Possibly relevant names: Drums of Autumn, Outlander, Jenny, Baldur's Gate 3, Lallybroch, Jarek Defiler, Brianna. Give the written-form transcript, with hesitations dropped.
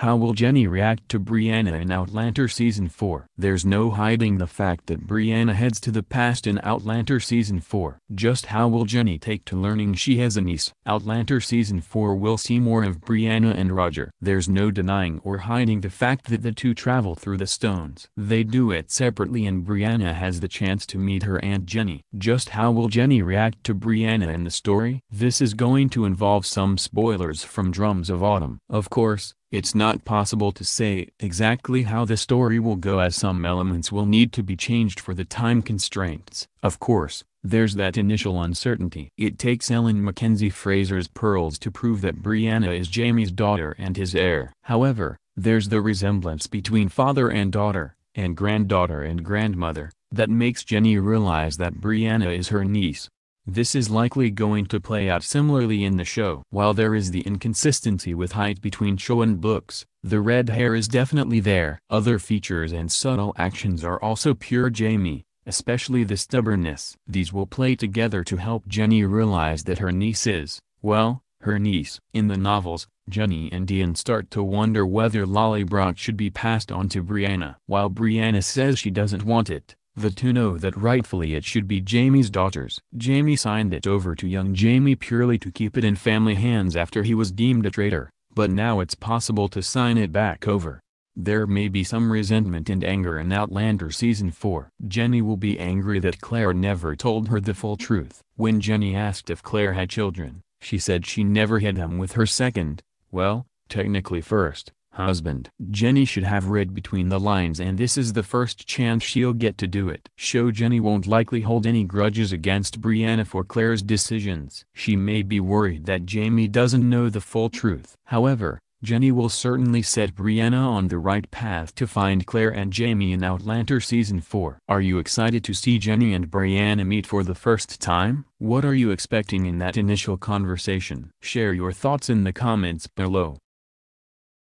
How will Jenny react to Brianna in Outlander Season 4? There's no hiding the fact that Brianna heads to the past in Outlander Season 4. Just how will Jenny take to learning she has a niece? Outlander Season 4 will see more of Brianna and Roger. There's no denying or hiding the fact that the two travel through the stones. They do it separately, and Brianna has the chance to meet her Aunt Jenny. Just how will Jenny react to Brianna in the story? This is going to involve some spoilers from Drums of Autumn. Of course, it's not possible to say exactly how the story will go, as some elements will need to be changed for the time constraints. Of course, there's that initial uncertainty. It takes Ellen Mackenzie Fraser's pearls to prove that Brianna is Jamie's daughter and his heir. However, there's the resemblance between father and daughter, and granddaughter and grandmother, that makes Jenny realize that Brianna is her niece. This is likely going to play out similarly in the show. While there is the inconsistency with height between show and books, the red hair is definitely there. Other features and subtle actions are also pure Jamie, especially the stubbornness. These will play together to help Jenny realize that her niece is, well, her niece. In the novels, Jenny and Ian start to wonder whether Lallybroch should be passed on to Brianna. While Brianna says she doesn't want it, the two know that rightfully it should be Jamie's daughters. Jamie signed it over to young Jamie purely to keep it in family hands after he was deemed a traitor, but now it's possible to sign it back over. There may be some resentment and anger in Outlander Season 4. Jenny will be angry that Claire never told her the full truth. When Jenny asked if Claire had children, she said she never had them with her second, well, technically first, husband. Jenny should have read between the lines, and this is the first chance she'll get to do it. Show Jenny won't likely hold any grudges against Brianna for Claire's decisions. She may be worried that Jamie doesn't know the full truth. However, Jenny will certainly set Brianna on the right path to find Claire and Jamie in Outlander Season 4. Are you excited to see Jenny and Brianna meet for the first time? What are you expecting in that initial conversation? Share your thoughts in the comments below.